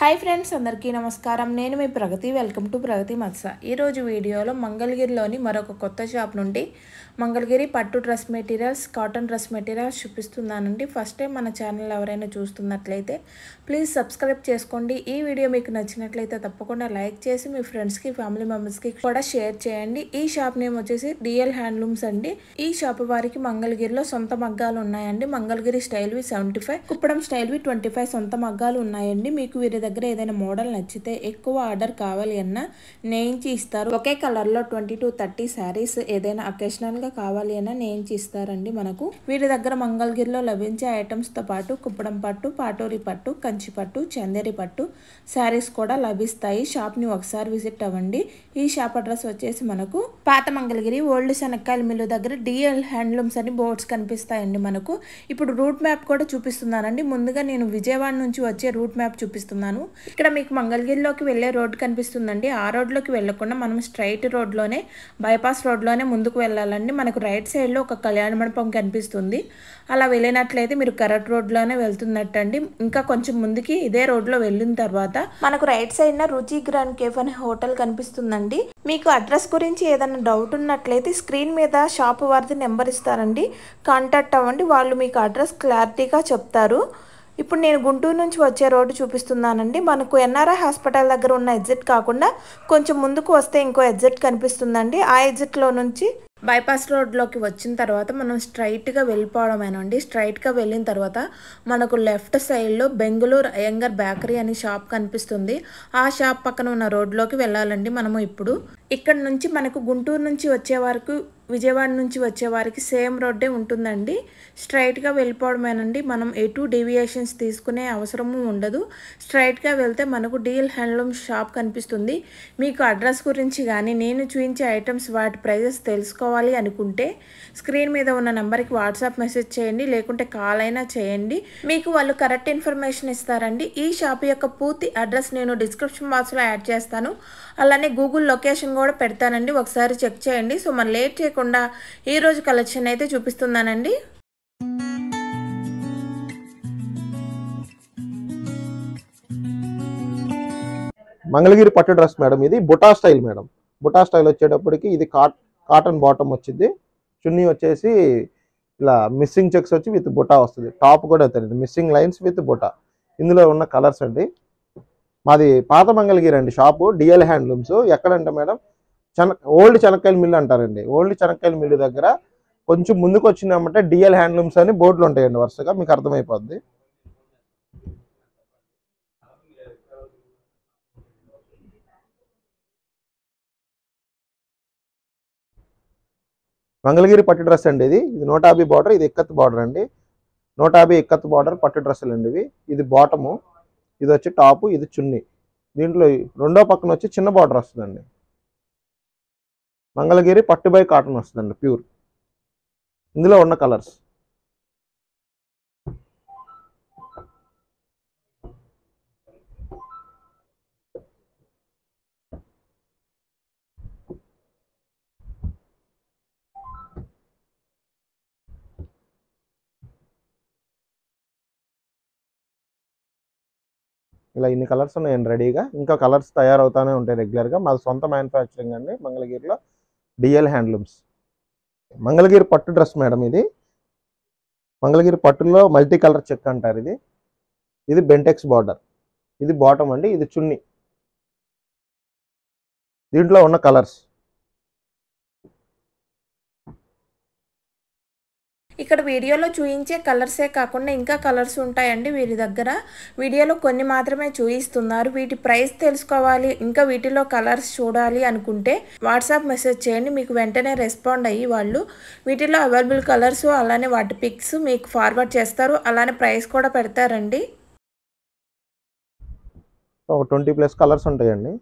Hi friends, andarki namaskaram. Nenu mee Pragati. Welcome to Pragati Matsa. Ee roju video lo Mangalagiri loni maroko kotta shop nundi Mangalagiri Pattu Trust Materials, Cotton Trust Materials chupistunnanundi. First time mana channel evaraina chustunnatlaite please subscribe cheskondi. Ee video meeku nachinatlaite tappakunda like chesi mee friends ki family members ki kuda share cheyandi. Ee shop name vachesi DL Handlooms andi. Ee shop variki Mangalagiri lo sontha maggalu unnayandi. Mangalagiri style vi 75, Kuppadam style vi 25 sontha maggalu unnayandi. Meeku veere దగ్గర model నచ్చితే ఎక్కువ order కావాలి అన్న నేయించి ఇస్తారు. ఒకే colour లో 20 to 30 saris ఏదైనా అకేషనల్ గా కావాలి అన్న నేయించి ఇస్తారండి మనకు. వీరి దగ్గర మంగళగిరిలో లభించే ఐటమ్స్ తో పాటు కుప్పడం పట్టు, పాటోరి పట్టు, కంచి పట్టు, చందేరి పట్టు సారీస్ కూడా లభిస్తాయి. షాప్ ని ఒకసారి విజిట్ అవ్వండి. ఈ షాప్ అడ్రస్ వచ్చేసి మనకు పాత మంగళగిరి ఓల్డ్ శనక్కాయల మిల్లు దగ్గర DL హ్యాండ్లూమ్స్ అని బోర్డ్స్ కనిపిస్తాయండి మనకు. ఇప్పుడు రూట్ మ్యాప్ కూడా చూపిస్తున్నానండి. ముందుగా నేను విజయవాడ నుంచి వచ్చే రూట్ మ్యాప్ చూపిస్తున్నాను. ఇక్కడ మీకు మంగళగిరిలోకి వెళ్ళే రోడ్ కనిపిస్తుందండి. ఆ రోడ్ లోకి వెళ్ళకుండా మనం స్ట్రైట్ రోడ్ లోనే బైపాస్ రోడ్ లోనే ముందుకు వెళ్ళాలండి. మనకు రైట్ సైడ్ లో ఒక కళ్యాణ మండపం కనిపిస్తుంది. అలా వెళ్ళినట్లయితే మీరు కరెక్ట్ రోడ్ లోనే వెళ్తున్నట్టండి. ఇంకా కొంచెం ముందుకి ఇదే రోడ్ లో వెళ్ళిన తర్వాత మనకు రైట్ సైడ్ నా రుచి గ్రాండ్ కేఫ్ అనే హోటల్ కనిపిస్తుందండి. మీకు అడ్రస్ గురించి ఏదైనా డౌట్ ఉన్నట్లయితే స్క్రీన్ మీద షాప్ వారిది నెంబర్ ఇస్తారండి. కాంటాక్ట్ అవ్వండి, వాళ్ళు మీకు అడ్రస్ క్లారిటీగా చెప్తారు. ఇప్పుడు నేను గుంటూరు నుంచి వచ్చే రోడ్డు చూపిస్తున్నానండి. మనకు ఎన్ఆర్ఐ హాస్పిటల్ దగ్గర ఉన్న ఎగ్జిట్ కాకుండా కొంచెం ముందుకు వస్తే ఇంకో ఎగ్జిట్ కనిపిస్తుందండి. ఆ ఎగ్జిట్లో నుంచి బైపాస్ రోడ్లోకి వచ్చిన తర్వాత మనం స్ట్రైట్గా వెళ్ళిపోవడమేనండి. స్ట్రైట్గా వెళ్ళిన తర్వాత మనకు లెఫ్ట్ సైడ్లో బెంగళూరు అయ్యంగర్ బేకరీ అనే షాప్ కనిపిస్తుంది. ఆ షాప్ పక్కన ఉన్న రోడ్లోకి వెళ్ళాలండి మనము. ఇప్పుడు ఇక్కడ నుంచి మనకు గుంటూరు నుంచి వచ్చే వరకు విజయవాడ నుంచి వచ్చే వారికి సేమ్ రోడ్డే ఉంటుందండి. స్ట్రైట్గా వెళ్ళిపోవడమేనండి. మనం ఎటు డీవియేషన్స్ తీసుకునే అవసరము ఉండదు. స్ట్రైట్గా వెళ్తే మనకు DL హ్యాండ్లూమ్ షాప్ కనిపిస్తుంది. మీకు అడ్రస్ గురించి కానీ నేను చూపించే ఐటమ్స్ వాటి ప్రైజెస్ తెలుసుకోవాలి అనుకుంటే స్క్రీన్ మీద ఉన్న నెంబర్కి వాట్సాప్ మెసేజ్ చేయండి, లేకుంటే కాల్ అయినా చేయండి. మీకు వాళ్ళు కరెక్ట్ ఇన్ఫర్మేషన్ ఇస్తారండి. ఈ షాప్ యొక్క పూర్తి అడ్రస్ నేను డిస్క్రిప్షన్ బాక్స్లో యాడ్ చేస్తాను. అలానే గూగుల్ లొకేషన్ కూడా పెడతానండి, ఒకసారి చెక్ చేయండి. సో మన లేట్ కుండా ఈ రోజు కలెక్షన్ అయితే చూపిస్తున్నానండి. మంగళగిరి పట్టు డ్రెస్ మేడం, ఇది బుటా స్టైల్ మేడం. బుటా స్టైల్ వచ్చేటప్పటికి ఇది కాటన్ బాటమ్ వచ్చింది. చున్నీ వచ్చేసి ఇలా మిస్సింగ్ చెక్స్ వచ్చి విత్ బుటా వస్తుంది. టాప్ కూడా అవుతుంది మిస్సింగ్ లైన్స్ విత్ బుటా. ఇందులో ఉన్న కలర్స్ అండి. మాది పాత మంగళగిరి అండి షాపు, DL హ్యాండ్లూమ్స్. ఎక్కడంటే మేడం ఓల్డ్ చెనక్కాయల మిల్లు అంటారండి. ఓల్డ్ చెనక్కాయల మిల్లు దగ్గర కొంచెం ముందుకు వచ్చిందంటే DL హ్యాండ్లూమ్స్ అని బోర్డులు ఉంటాయండి వరుసగా, మీకు అర్థమైపోద్ది. మంగళగిరి పట్టు డ్రెస్ అండి ఇది. ఇది 150 బార్డర్, ఇది ఇక్కత్ బార్డర్ అండి. 150 ఇక్కత్ బార్డర్ పట్టు డ్రెస్సులు అండి ఇవి. ఇది బాటము, ఇది వచ్చి టాపు, ఇది చున్నీ. దీంట్లో రెండో పక్కన వచ్చి చిన్న బార్డర్ వస్తుందండి. మంగళగిరి పట్టు బై కాటన్ వస్తుందండి ప్యూర్. ఇందులో ఉన్న కలర్స్ ఇలా ఇన్ని కలర్స్ ఉన్నాయండి రెడీగా. ఇంకా కలర్స్ తయారవుతానే ఉంటాయి రెగ్యులర్గా. మాది సొంత మ్యానుఫ్యాక్చరింగ్ అండి మంగళగిరిలో, DL హ్యాండ్లూమ్స్. మంగళగిరి పట్టు డ్రెస్ మేడం ఇది. మంగళగిరి పట్టులో మల్టీ కలర్ చెక్ అంటారు ఇది. ఇది బెంటెక్స్ బార్డర్, ఇది బాటమ్ అండి, ఇది చున్నీ. దీంట్లో ఉన్న కలర్స్ ఇక్కడ వీడియోలో చూయించే కలర్సే కాకుండా ఇంకా కలర్స్ ఉంటాయండి వీరి దగ్గర. వీడియోలో కొన్ని మాత్రమే చూయిస్తున్నారు. వీటి ప్రైస్ తెలుసుకోవాలి, ఇంకా వీటిలో కలర్స్ చూడాలి అనుకుంటే వాట్సాప్ మెసేజ్ చేయండి, మీకు వెంటనే రెస్పాండ్ అయ్యి వాళ్ళు వీటిలో అవైలబుల్ కలర్స్ అలానే వాటి పిక్స్ మీకు ఫార్వర్డ్ చేస్తారు. అలానే ప్రైస్ కూడా పెడతారండి. 20+ కలర్స్ ఉంటాయండి.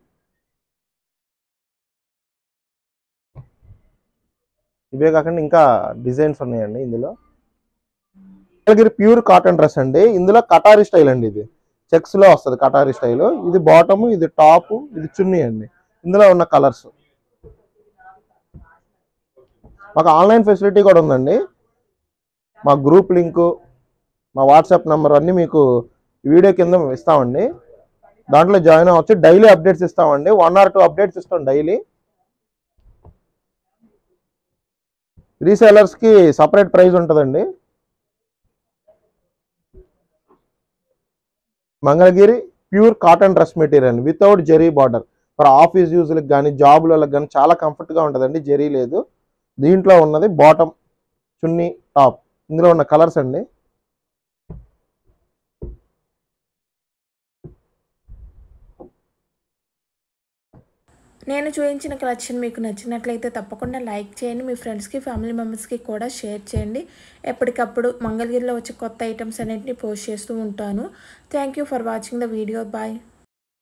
ఇవే కాకుండా ఇంకా డిజైన్స్ ఉన్నాయండి ఇందులో. మంగళగిరి ప్యూర్ కాటన్ డ్రెస్ అండి. ఇందులో కటారీ స్టైల్ అండి ఇది. చెక్స్ లో వస్తుంది కటారీ స్టైల్. ఇది బాటము, ఇది టాపు, ఇది చున్నీ అండి. ఇందులో ఉన్న కలర్స్ మాకు ఆన్లైన్ ఫెసిలిటీ కూడా ఉందండి. మా గ్రూప్ లింకు, మా వాట్సాప్ నెంబర్ అన్నీ మీకు వీడియో కింద ఇస్తామండి. దాంట్లో జాయిన్ అవ్వచ్చు. డైలీ అప్డేట్స్ ఇస్తామండి, 1 or 2 అప్డేట్స్ ఇస్తాం డైలీ. రీసేలర్స్కి సపరేట్ ప్రైజ్ ఉంటుందండి. Mangalagiri pure cotton dress material without zari border, for office యూజ్లకు కానీ జాబ్లకు కానీ చాలా కంఫర్ట్గా ఉంటుందండి. జెరీ లేదు దీంట్లో, ఉన్నది బాటమ్ చున్నీ టాప్. ఇందులో ఉన్న కలర్స్ అండి, నేను చూపించిన కలెక్షన్ మీకు నచ్చినట్లయితే తప్పకుండా లైక్ చేయండి, మీ ఫ్రెండ్స్కి ఫ్యామిలీ మెంబర్స్కి కూడా షేర్ చేయండి. ఎప్పటికప్పుడు మంగళగిరిలో వచ్చే కొత్త ఐటమ్స్ అన్నింటినీ పోస్ట్ చేస్తూ ఉంటాను. Thank you for watching the video. Bye.